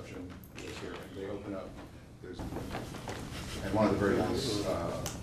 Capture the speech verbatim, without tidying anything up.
reception is here. They open up. There's, and one of the very nice uh,